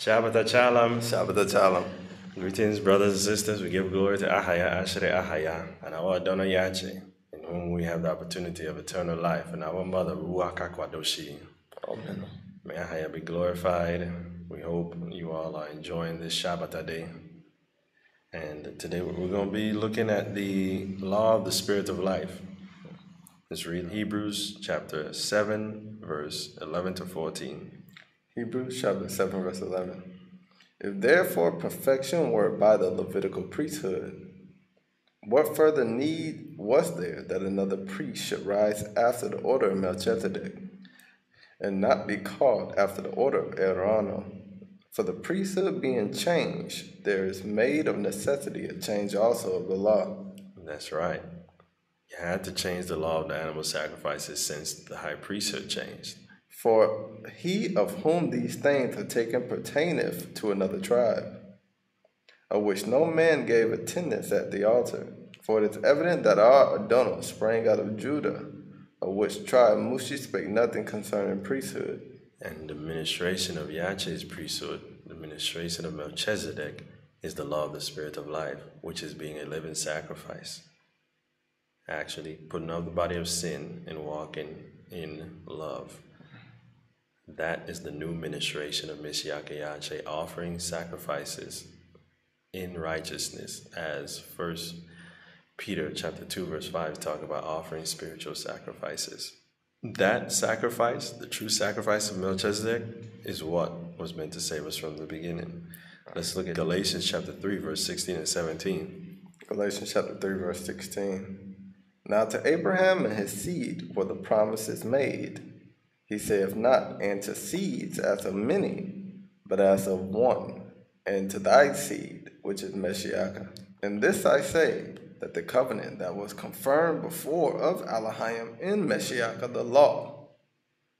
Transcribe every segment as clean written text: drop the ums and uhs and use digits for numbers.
Shabbat shalom. Shabbat shalom. Greetings, brothers and sisters. We give glory to Ahayah Asher Ahayah and our Adonayache, in whom we have the opportunity of eternal life, and our mother, Ruach HaKodesh. Amen. May Ahayah be glorified. We hope you all are enjoying this Shabbat day. And today we're going to be looking at the law of the Spirit of life. Let's read Hebrews chapter 7, verse 11 to 14. Hebrews chapter 7, verse 11. If therefore perfection were by the Levitical priesthood, what further need was there that another priest should rise after the order of Melchizedek, and not be called after the order of Aaron? For the priesthood being changed, there is made of necessity a change also of the law. That's right. You had to change the law of the animal sacrifices since the high priesthood changed. For he of whom these things are taken pertaineth to another tribe, of which no man gave attendance at the altar. For it is evident that our Adonai sprang out of Judah, of which tribe Mushi spake nothing concerning priesthood. And the ministration of Yache's priesthood, the ministration of Melchizedek, is the law of the Spirit of life, which is being a living sacrifice. Actually, putting off the body of sin and walking in love. That is the new ministration of Meshiach Yache, offering sacrifices in righteousness, as 1 Peter chapter 2, verse 5 talk about offering spiritual sacrifices. That sacrifice, the true sacrifice of Melchizedek, is what was meant to save us from the beginning. Let's look at Galatians chapter 3, verse 16 and 17. Galatians chapter 3, verse 16. Now to Abraham and his seed were the promises made. He saith not, and to seeds as of many, but as of one, and to thy seed, which is Meshiachah. And this I say, that the covenant that was confirmed before of Allahyam in Meshiachah the law,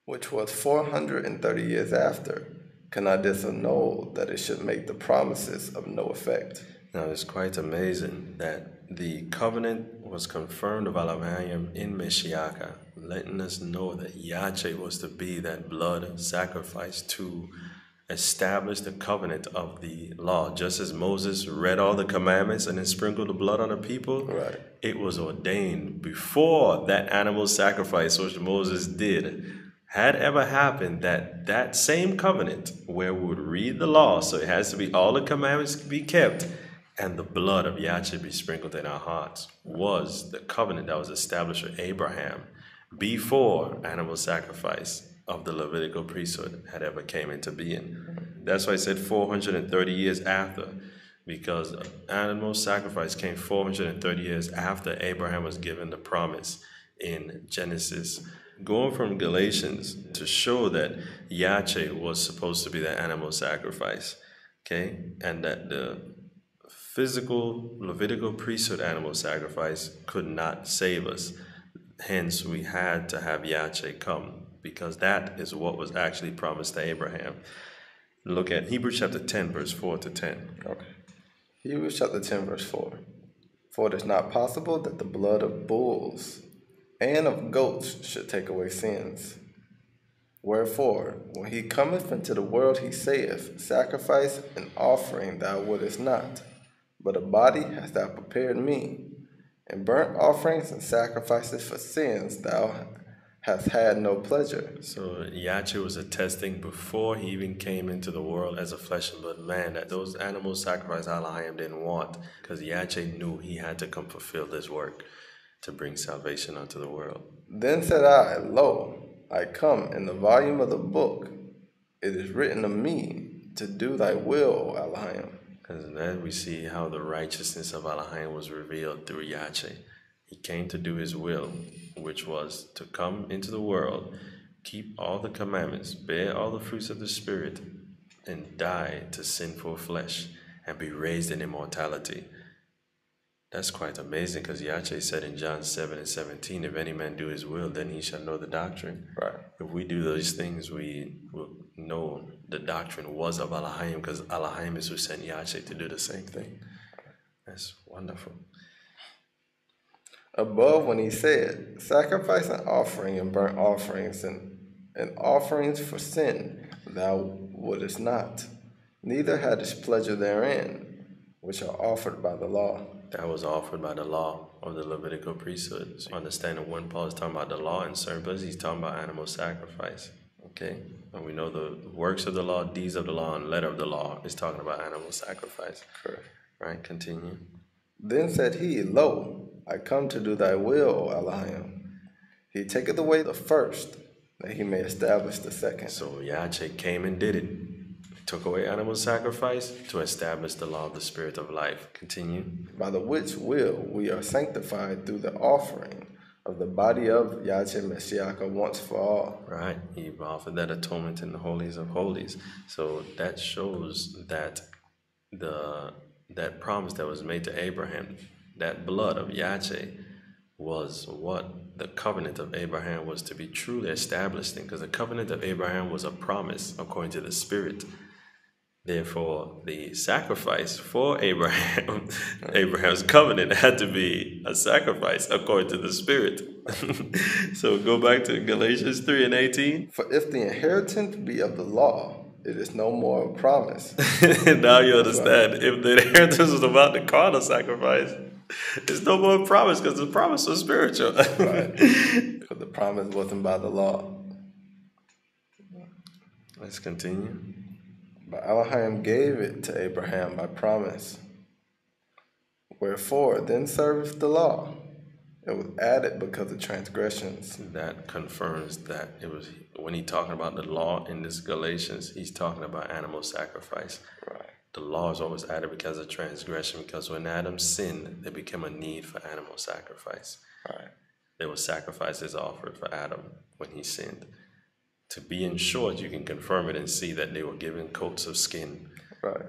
which was 430 years after, cannot disannul that it should make the promises of no effect. Now it's quite amazing that the covenant was confirmed of Allahyam in Meshiachah, letting us know that Yache was to be that blood sacrifice to establish the covenant of the law. Just as Moses read all the commandments and then sprinkled the blood on the people, right. It was ordained before that animal sacrifice, which Moses did, had ever happened, that that same covenant where we would read the law, so it has to be all the commandments be kept, and the blood of Yache be sprinkled in our hearts, was the covenant that was established with Abraham before animal sacrifice of the Levitical priesthood had ever came into being. That's why I said 430 years after, because animal sacrifice came 430 years after Abraham was given the promise in Genesis. Going from Galatians to show that Yache was supposed to be the animal sacrifice, okay, and that the physical Levitical priesthood animal sacrifice could not save us. Hence, we had to have Yache come, because that is what was actually promised to Abraham. Look at Hebrews chapter 10, verse 4 to 10. Okay. Hebrews chapter 10, verse 4. For it is not possible that the blood of bulls and of goats should take away sins. Wherefore, when he cometh into the world, he saith, Sacrifice and offering thou wouldest not, but a body hast thou prepared me. And burnt offerings and sacrifices for sins thou hast had no pleasure. So Yache was attesting before he even came into the world as a flesh and blood man that those animal sacrifices Allahyam didn't want, because Yache knew he had to come fulfill this work to bring salvation unto the world. Then said I, Lo, I come in the volume of the book. It is written of me to do thy will, O Allahyam. And then we see how the righteousness of Allahyam was revealed through Yache. He came to do his will, which was to come into the world, keep all the commandments, bear all the fruits of the Spirit, and die to sinful flesh, and be raised in immortality. That's quite amazing, because Yache said in John 7 and 17, if any man do his will, then he shall know the doctrine. Right. If we do those things, we will know the doctrine was of Allahyam, because Allahyam is who sent Yache to do the same thing. That's wonderful. Above when he said, Sacrifice an offering and burnt offerings and offerings for sin, thou wouldest not, neither had his pleasure therein, which are offered by the law. That was offered by the law of the Levitical priesthood. So understand that when Paul is talking about the law in certain places, he's talking about animal sacrifice. Okay? And we know the works of the law, deeds of the law, and letter of the law is talking about animal sacrifice. Correct. Right, continue. Then said he, Lo, I come to do thy will, O Allahyam. He taketh away the first, that he may establish the second. So Yache came and did it. Took away animal sacrifice to establish the law of the spirit of life. Continue. By the which will we are sanctified through the offering of the body of Yahshua Messiah once for all. Right. He offered that atonement in the holies of holies. So that shows that that promise that was made to Abraham, that blood of Yahshua, was what the covenant of Abraham was to be truly established in, because the covenant of Abraham was a promise according to the spirit. Therefore, the sacrifice for Abraham, Abraham's covenant, had to be a sacrifice according to the Spirit. So go back to Galatians 3 and 18. For if the inheritance be of the law, it is no more a promise. Now you understand. Right. If the inheritance was about the carnal sacrifice, it's no more a promise, because the promise was spiritual. Right. Because the promise wasn't by the law. Let's continue. But Allahyam gave it to Abraham by promise. Wherefore, then serveth the law. It was added because of transgressions. That confirms that it was, when he's talking about the law in this Galatians, he's talking about animal sacrifice. Right. The law is always added because of transgression, because when Adam sinned, there became a need for animal sacrifice. Right. There were sacrifices offered for Adam when he sinned. To be insured, you can confirm it and see that they were given coats of skin. Right.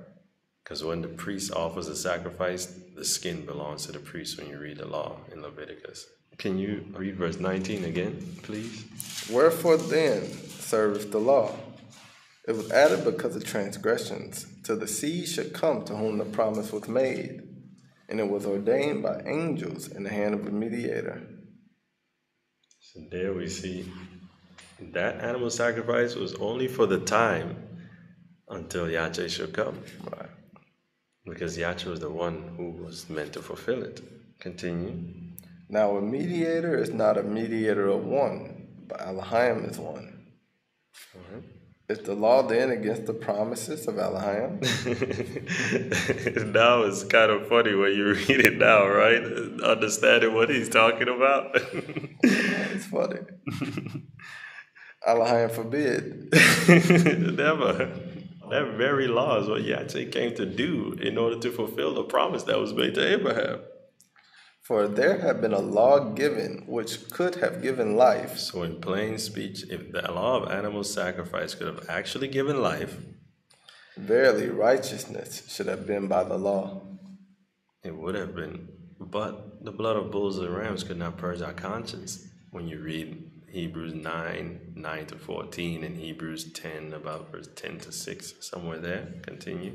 Because when the priest offers a sacrifice, the skin belongs to the priest when you read the law in Leviticus. Can you read verse 19 again, please? Wherefore then serveth the law? It was added because of transgressions, till the seed should come to whom the promise was made. And it was ordained by angels in the hand of a mediator. So there we see that animal sacrifice was only for the time until Yache should come. Right. Because Yache was the one who was meant to fulfill it. Continue. Now a mediator is not a mediator of one, but Allahyam is one. All right. Is the law then against the promises of Allahyam? Now it's kind of funny when you read it now, right? Understanding what he's talking about. It's funny. Allahyam forbid. Never. That very law is what Yache came to do in order to fulfill the promise that was made to Abraham. For there had been a law given which could have given life. So in plain speech, if the law of animal sacrifice could have actually given life, verily righteousness should have been by the law. It would have been. But the blood of bulls and rams could not purge our conscience. When you read Hebrews 9, 9 to 14, and Hebrews 10, about verse 10 to 6, somewhere there. Continue.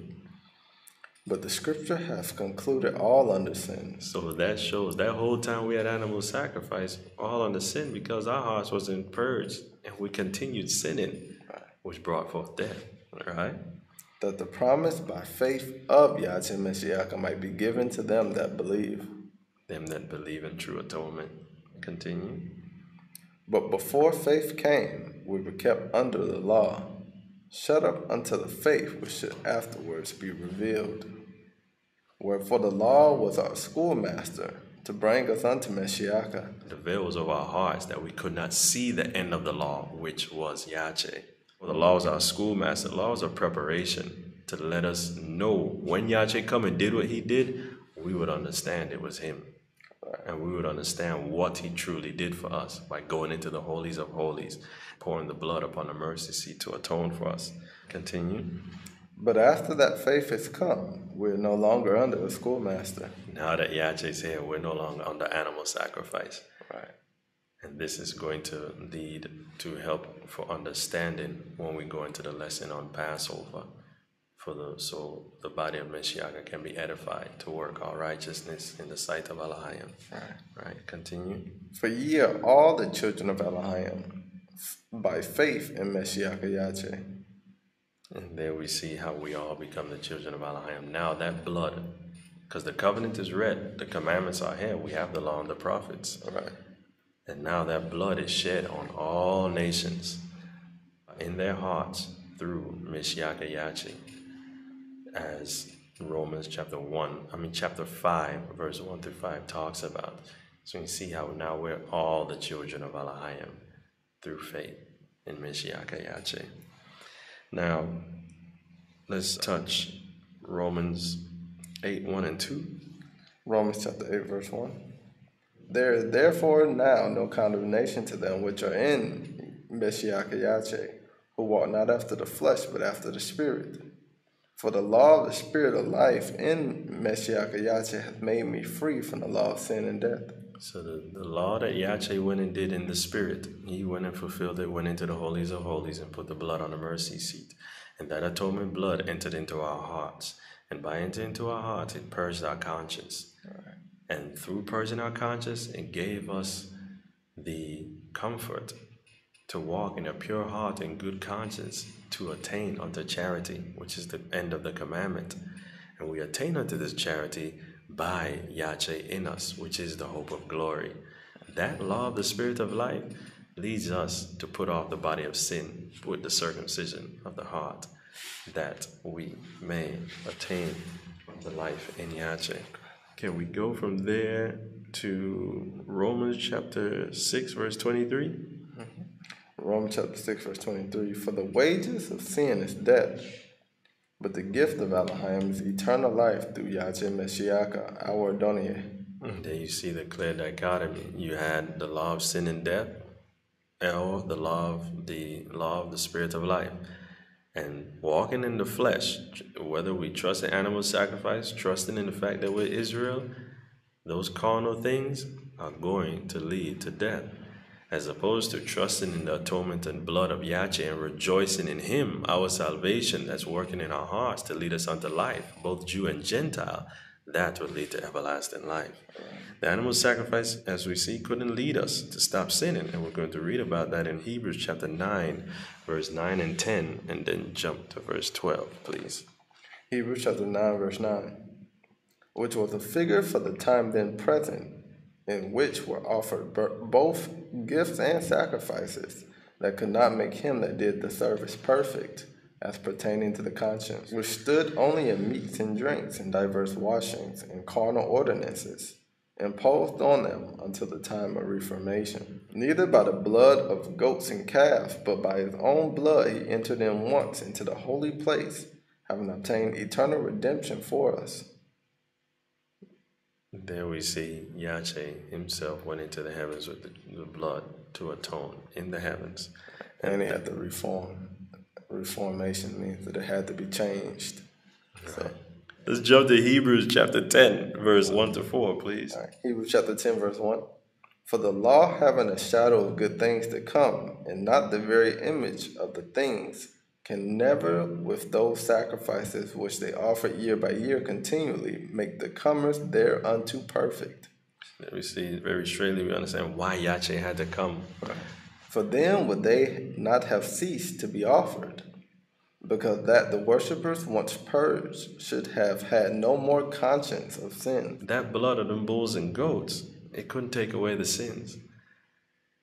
But the scripture hath concluded all under sin. So that shows that whole time we had animal sacrifice, all under sin, because our hearts wasn't purged, and we continued sinning, which brought forth death. Right? That the promise by faith of Yahshua Messiah might be given to them that believe. Them that believe in true atonement. Continue. But before faith came, we were kept under the law, shut up unto the faith which should afterwards be revealed. Wherefore the law was our schoolmaster to bring us unto Mashiachah. The veil was over our hearts, that we could not see the end of the law, which was Yache. The law was our schoolmaster. The law was a preparation to let us know when Yache come and did what he did, we would understand it was him. And we would understand what he truly did for us by going into the holies of holies, pouring the blood upon the mercy seat to atone for us. Continue. But after that faith has come, we're no longer under a schoolmaster. Now that Yache's here, we're no longer under animal sacrifice. Right. And this is going to lead to help for understanding when we go into the lesson on Passover. So the body of Meshiach can be edified to work all righteousness in the sight of Allahyam. Right, continue. For ye are all the children of Allahyam by faith in Meshiach Yache. And there we see how we all become the children of Allahyam. Now that blood, because the covenant is red, the commandments are here, we have the law and the prophets. Right. And now that blood is shed on all nations in their hearts through Meshiach Yache, as Romans chapter 5, verse 1 through 5 talks about. So we see how now we're all the children of Allahyam through faith in Meshiach Yache. Now, let's touch Romans 8, 1 and 2. Romans chapter 8, verse 1. There is therefore now no condemnation to them which are in Meshiach Yache, who walk not after the flesh, but after the Spirit. For the law of the Spirit of life in Meshiach Yache hath made me free from the law of sin and death. So the law that Yache went and did in the Spirit, he went and fulfilled it, went into the holies of holies and put the blood on the mercy seat. And that atonement blood entered into our hearts. And by entering into our hearts, it purged our conscience. Right. And through purging our conscience, it gave us the comfort to walk in a pure heart and good conscience, to attain unto charity, which is the end of the commandment. And we attain unto this charity by Yache in us, which is the hope of glory. That law of the Spirit of life leads us to put off the body of sin with the circumcision of the heart, that we may attain the life in Yache. Okay, we go from there to Romans chapter 6, verse 23. Romans chapter 6, verse 23. For the wages of sin is death, but the gift of Allahyam is eternal life through Yahshua Messiah, our Adonayache. There you see the clear dichotomy. You had the law of sin and death, El, the law of the Spirit of life. And walking in the flesh, whether we trust in animal sacrifice, trusting in the fact that we're Israel, those carnal things are going to lead to death. As opposed to trusting in the atonement and blood of Yache and rejoicing in Him, our salvation that's working in our hearts to lead us unto life, both Jew and Gentile, that would lead to everlasting life. The animal sacrifice, as we see, couldn't lead us to stop sinning. And we're going to read about that in Hebrews chapter 9, verse 9 and 10, and then jump to verse 12, please. Hebrews chapter 9, verse 9, which was a figure for the time then present, in which were offered both gifts and sacrifices, that could not make him that did the service perfect, as pertaining to the conscience, which stood only in meats and drinks, and divers washings, and carnal ordinances, imposed on them until the time of reformation. Neither by the blood of goats and calves, but by his own blood he entered in once into the holy place, having obtained eternal redemption for us. There we see Yache himself went into the heavens with the blood to atone in the heavens. And he had to reform. Reformation means that it had to be changed. So. Let's jump to Hebrews chapter 10, verse 1 to 4, please. All right. Hebrews chapter 10, verse 1. For the law, having a shadow of good things to come, and not the very image of the things, can never, with those sacrifices which they offer year by year continually, make the comers thereunto perfect. There we see very straightly we understand why Yache had to come. For then would they not have ceased to be offered, because that the worshippers once purged should have had no more conscience of sin. That blood of them bulls and goats, it couldn't take away the sins.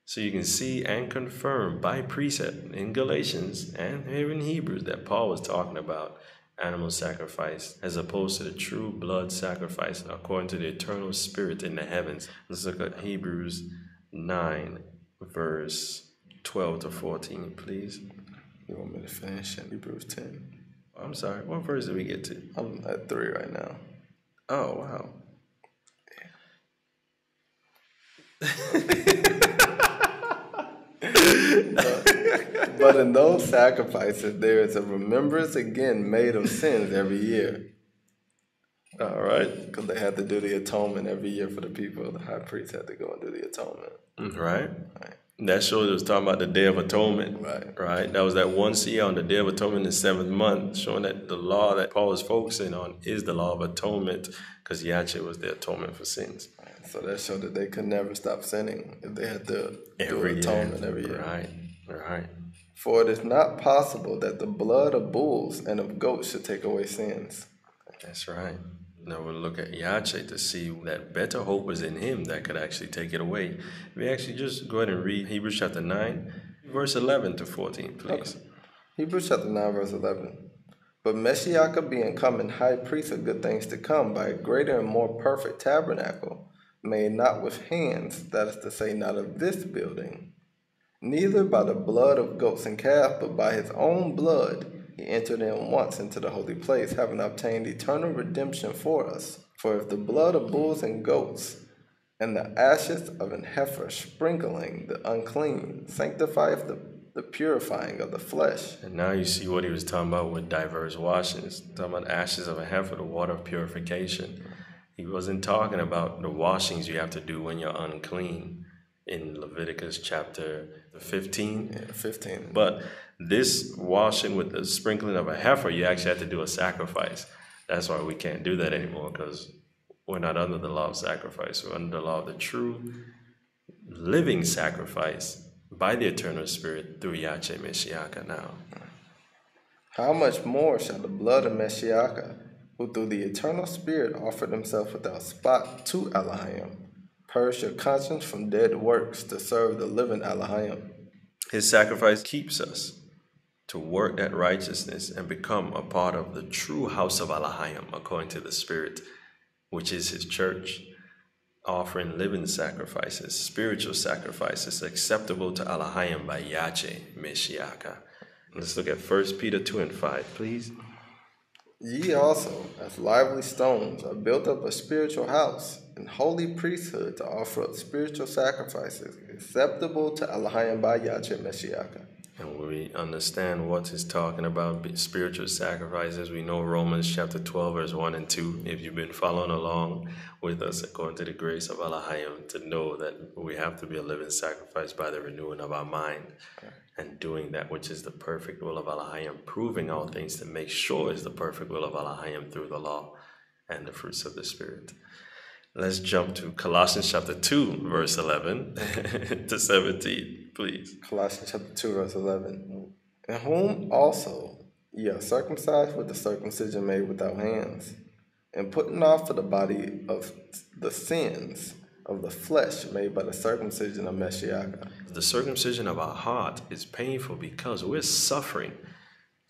So you can see and confirm by precept in Galatians and here in Hebrews that Paul was talking about animal sacrifice as opposed to the true blood sacrifice according to the eternal spirit in the heavens. Let's look at Hebrews 9, verse 12 to 14, please. You want me to finish in Hebrews 10? I'm sorry, what verse did we get to? I'm at 3 right now. Oh, wow. But in those sacrifices there is a remembrance again made of sins every year. All right, because they had to do the atonement every year for the people. The high priest had to go and do the atonement. Right. Right. That shows it was talking about the Day of Atonement. Right. Right. That was that once a year on the Day of Atonement in the 7th month, showing that the law that Paul is focusing on is the law of atonement, because Yache was the atonement for sins. Right. So that showed that they could never stop sinning if they had to do atonement every year. Right. Right. For it is not possible that the blood of bulls and of goats should take away sins. That's right. Now we'll look at Yache to see that better hope was in him that could actually take it away. We actually just go ahead and read Hebrews chapter 9, verse 11 to 14, please. Okay. Hebrews chapter 9, verse 11. But Meshiach being come and high priest of good things to come by a greater and more perfect tabernacle, made not with hands, that is to say, not of this building, neither by the blood of goats and calves, but by his own blood he entered in once into the holy place, having obtained eternal redemption for us. For if the blood of bulls and goats and the ashes of an heifer sprinkling the unclean sanctifieth the purifying of the flesh. And now you see what he was talking about with diverse washings. Talking about ashes of a heifer, the water of purification. He wasn't talking about the washings you have to do when you're unclean in Leviticus chapter 15. Yeah, 15. But this washing with the sprinkling of a heifer, you actually have to do a sacrifice. That's why we can't do that anymore, because we're not under the law of sacrifice. We're under the law of the true living sacrifice by the eternal spirit through Yahshua Messiah now. How much more shall the blood of Messiah, who through the eternal spirit offered himself without spot to Allahyam, purge your conscience from dead works to serve the living Allahyam. His sacrifice keeps us to work at righteousness and become a part of the true house of Allahyam, according to the Spirit, which is his church, offering living sacrifices, spiritual sacrifices, acceptable to Allahyam by Yache, Meshiach. Let's look at 1 Peter 2 and 5, please. Ye also, as lively stones, are built up a spiritual house, and holy priesthood to offer up spiritual sacrifices acceptable to Allahyam by Yahshua Messiah. And we understand what he's talking about, spiritual sacrifices. We know Romans chapter 12, verse 1 and 2. If you've been following along with us according to the grace of Allahyam, to know that we have to be a living sacrifice by the renewing of our mind. Okay. And doing that which is the perfect will of Allahyam, proving all things to make sure is the perfect will of Allahyam through the law and the fruits of the Spirit. Let's jump to Colossians chapter 2, verse 11 to 17, please. Colossians chapter 2, verse 11. In whom also ye are circumcised with the circumcision made without hands, and putting off to the body of the sins of the flesh made by the circumcision of Meshiach. The circumcision of our heart is painful because we're suffering,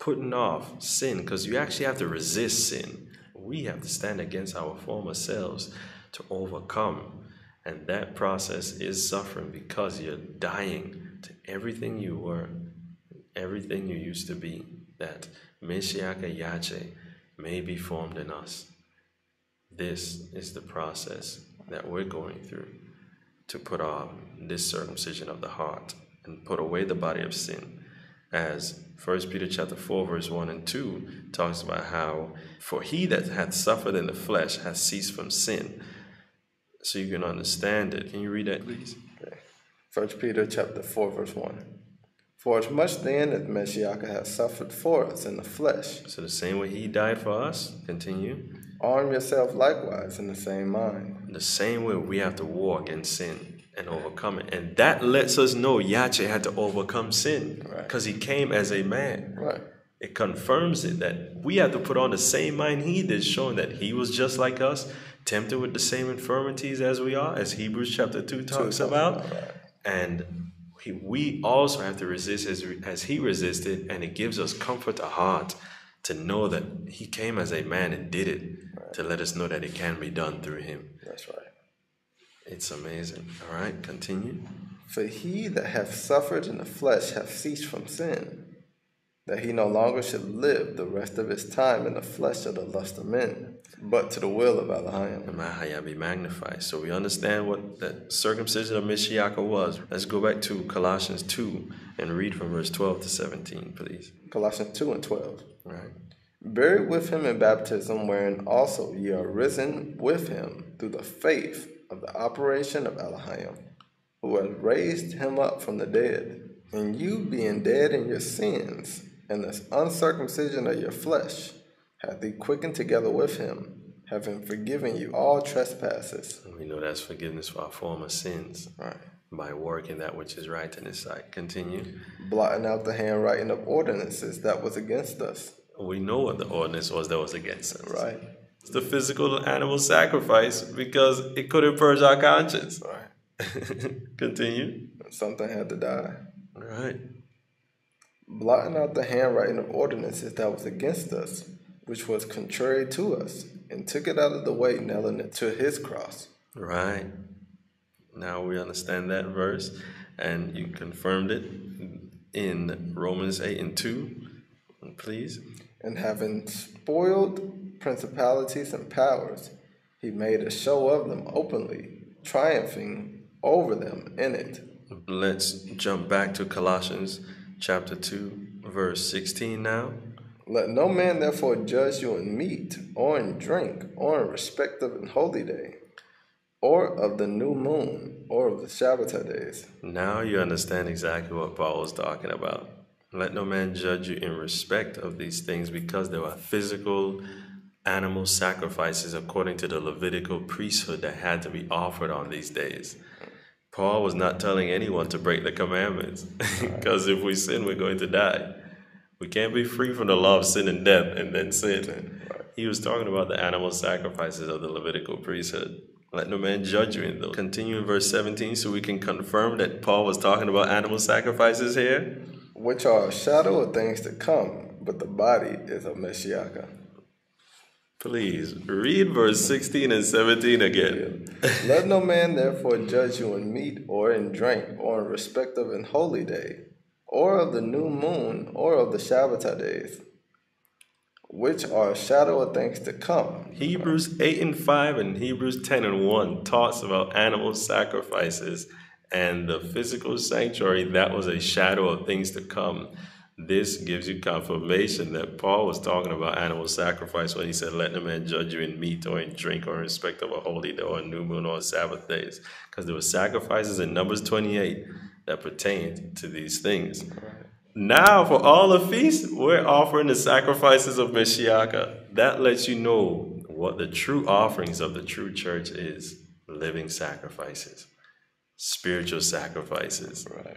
putting off sin, because you actually have to resist sin. We have to stand against our former selves to overcome, and that process is suffering because you're dying to everything you were, everything you used to be, that Meshiach Yache may be formed in us. This is the process that we're going through to put off this circumcision of the heart and put away the body of sin. As 1 Peter chapter 4, verse 1 and 2 talks about how, for he that hath suffered in the flesh hath ceased from sin. So you can understand it. Can you read that, please? Okay. 1 Peter chapter 4, verse 1. For as much then as Meshiach hath suffered for us in the flesh. So the same way he died for us. Continue. Arm yourself likewise in the same mind. The same way we have to war against sin and overcome it. And that lets us know Yache had to overcome sin. Because he came as a man. Right. It confirms it that we have to put on the same mind he did, showing that he was just like us, tempted with the same infirmities as we are, as Hebrews chapter 2 talks about. And we also have to resist as he resisted, and it gives us comfort to heart to know that he came as a man and did it, right, to let us know that it can be done through him. That's right. It's amazing. All right, continue. For he that hath suffered in the flesh hath ceased from sin, that he no longer should live the rest of his time in the flesh of the lust of men, but to the will of Allahyam. And Ahayah be magnified. So we understand what that circumcision of Meshiach was. Let's go back to Colossians 2 and read from verse 12 to 17, please. Colossians 2 and 12. Right. Buried with him in baptism, wherein also ye are risen with him through the faith of the operation of Allahyam, who has raised him up from the dead. And you being dead in your sins, and this uncircumcision of your flesh, hath he quickened together with him, having forgiven you all trespasses. And we know that's forgiveness for our former sins. Right. by working that which is right in His sight. Continue. Blotting out the handwriting of ordinances that was against us. We know what the ordinance was that was against us. Right. It's the physical animal sacrifice because it couldn't purge our conscience. Right. Continue. Something had to die. Right. Blotting out the handwriting of ordinances that was against us, which was contrary to us, and took it out of the way, nailing it to His cross. Right. Now we understand that verse, and you confirmed it in Romans 8:2. Please. And having spoiled principalities and powers, He made a show of them openly, triumphing over them in it. Let's jump back to Colossians 2:16 now. Let no man therefore judge you in meat, or in drink, or in respect of an holy day, or of the new moon, or of the Shabbat days. Now you understand exactly what Paul was talking about. Let no man judge you in respect of these things, because there were physical animal sacrifices according to the Levitical priesthood that had to be offered on these days. Paul was not telling anyone to break the commandments, because if we sin, we're going to die. We can't be free from the law of sin and death and then sin. Right. He was talking about the animal sacrifices of the Levitical priesthood. Let no man judge you in those. Continue in verse 17 so we can confirm that Paul was talking about animal sacrifices here. Which are a shadow of things to come, but the body is of Meshiach. Please read verse 16 and 17 again. Let no man therefore judge you in meat or in drink or in respect of an holy day, or of the new moon, or of the Shabbat days, which are a shadow of things to come. Hebrews 8:5 and Hebrews 10:1 talks about animal sacrifices and the physical sanctuary that was a shadow of things to come. This gives you confirmation that Paul was talking about animal sacrifice when he said, let no man judge you in meat or in drink or in respect of a holy day or a new moon or a Sabbath days. Because there were sacrifices in Numbers 28 that pertained to these things. Right. Now for all the feasts, we're offering the sacrifices of Mashiachah. That lets you know what the true offerings of the true church is. Living sacrifices. Spiritual sacrifices. Right.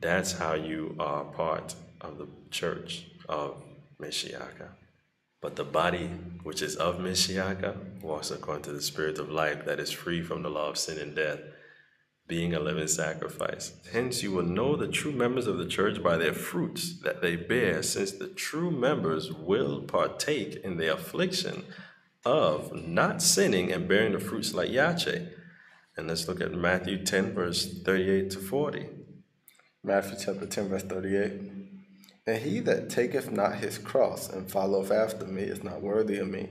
That's how you are part of the church of Mashiachah. But the body, which is of Mashiachah, walks according to the spirit of life that is free from the law of sin and death, being a living sacrifice. Hence you will know the true members of the church by their fruits that they bear, since the true members will partake in the affliction of not sinning and bearing the fruits like Yache. And let's look at Matthew 10:38-40. Matthew 10:38. And he that taketh not his cross and followeth after me is not worthy of me.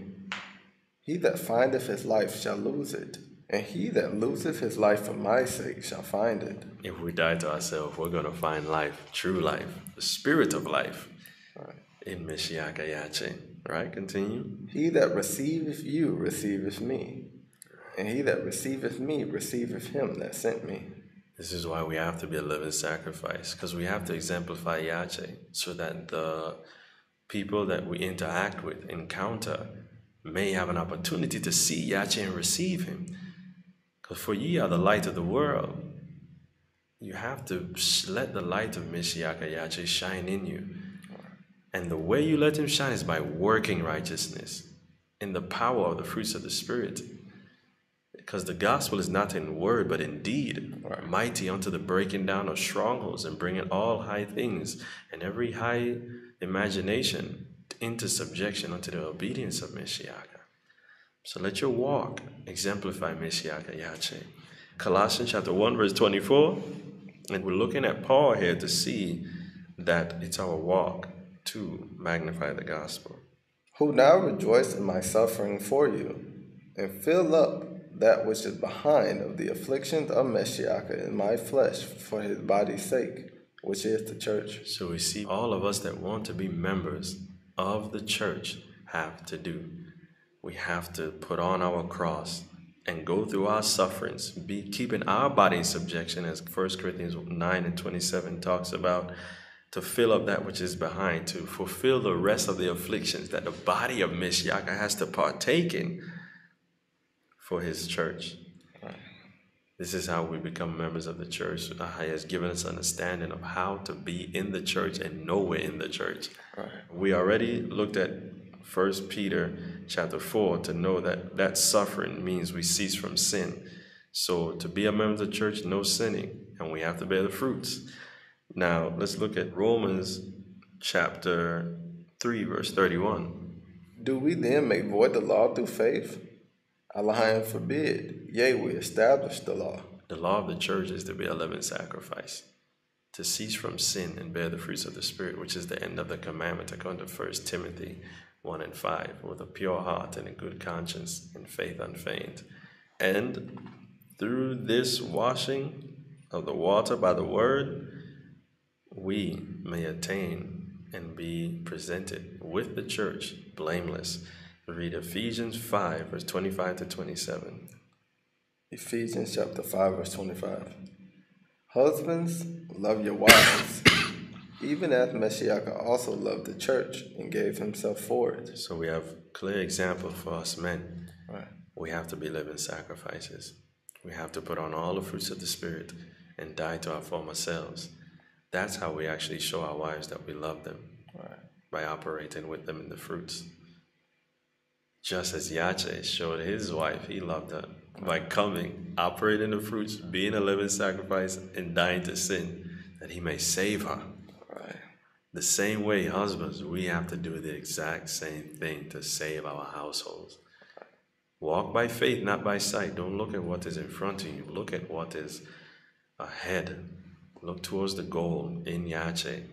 He that findeth his life shall lose it, and he that loseth his life for my sake shall find it. If we die to ourselves, we're going to find life, true life, the spirit of life. Right. In Meshiach Yache. Right, continue. He that receiveth you receiveth me, and he that receiveth me receiveth him that sent me. This is why we have to be a living sacrifice, because we have to exemplify Yache so that the people that we interact with, encounter, may have an opportunity to see Yache and receive him. Because for ye are the light of the world. You have to let the light of Meshiach Yache shine in you. And the way you let him shine is by working righteousness in the power of the fruits of the Spirit. Because the gospel is not in word, but in deed. Right. Mighty unto the breaking down of strongholds and bringing all high things and every high imagination into subjection unto the obedience of Meshiach. So let your walk exemplify Meshiach Yache. Colossians 1:24. And we're looking at Paul here to see that it's our walk to magnify the gospel. Who now rejoice in my suffering for you, and fill up that which is behind of the afflictions of Meshiach in my flesh for his body's sake, which is the church. So we see all of us that want to be members of the church have to do. We have to put on our cross and go through our sufferings, be keeping our body in subjection, as 1 Corinthians 9:27 talks about, to fill up that which is behind, to fulfill the rest of the afflictions that the body of Meshiach has to partake in for his church. Right. This is how we become members of the church. Ahayah has given us understanding of how to be in the church and know we're in the church. Right. We already looked at 1 Peter chapter 4 to know that that suffering means we cease from sin. So to be a member of the church, no sinning, and we have to bear the fruits. Now let's look at Romans chapter 3 verse 31. Do we then make void the law through faith? Allahyam forbid. Yea, we establish the law. The law of the church is to be a living sacrifice, to cease from sin and bear the fruits of the Spirit, which is the end of the commandment, according to 1 Timothy 1 and 5, with a pure heart and a good conscience and faith unfeigned. And through this washing of the water by the word, we may attain and be presented with the church blameless. Read Ephesians 5, verse 25 to 27. Ephesians chapter 5, verse 25. Husbands, love your wives, even as Mashiachah also loved the church and gave himself for it. So we have a clear example for us men. Right. We have to be living sacrifices. We have to put on all the fruits of the Spirit and die to our former selves. That's how we actually show our wives that we love them, right, by operating with them in the fruits. Just as Yache showed his wife, he loved her by coming, operating the fruits, being a living sacrifice, and dying to sin, that he may save her. Right. The same way, husbands, we have to do the exact same thing to save our households. Walk by faith, not by sight. Don't look at what is in front of you. Look at what is ahead. Look towards the goal in Yache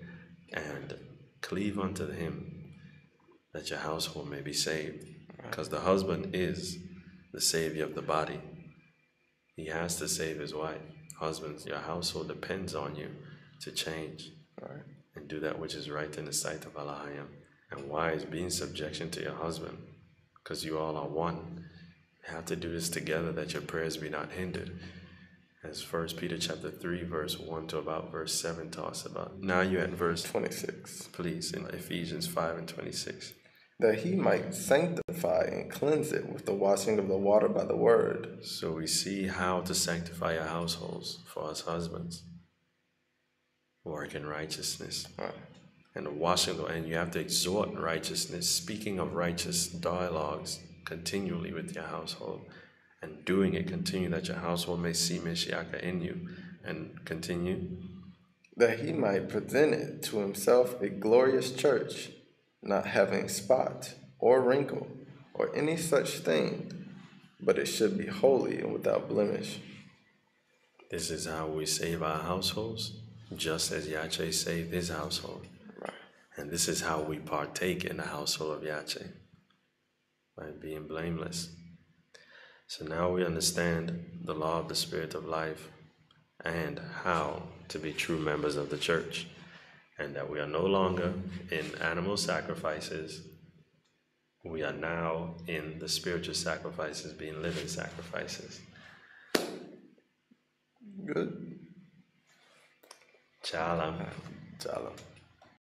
and cleave unto him, that your household may be saved. Because the husband is the savior of the body. He has to save his wife. Husbands, your household depends on you to change, right, and do that which is right in the sight of Allahyam. And wives, be in subjection to your husband, because you all are one. You have to do this together, that your prayers be not hindered. As 1 Peter chapter 3, verse 1 to about verse 7 talks about. Now you're at verse 26. Please, in Ephesians 5 and 26. That he might sanctify and cleanse it with the washing of the water by the word. So we see how to sanctify our households for us husbands. Work in righteousness. Right. And the washing, and you have to exhort righteousness, speaking of righteous dialogues continually with your household. And doing it, continue, that your household may see Meshiach in you. And continue. That he might present it to himself a glorious church, not having spot or wrinkle or any such thing, but it should be holy and without blemish. This is how we save our households, just as Yache saved his household. Right. And this is how we partake in the household of Yache, by being blameless. So now we understand the law of the Spirit of life and how to be true members of the church. And that we are no longer in animal sacrifices. We are now in the spiritual sacrifices, being living sacrifices. Good. Shalom. Shalom.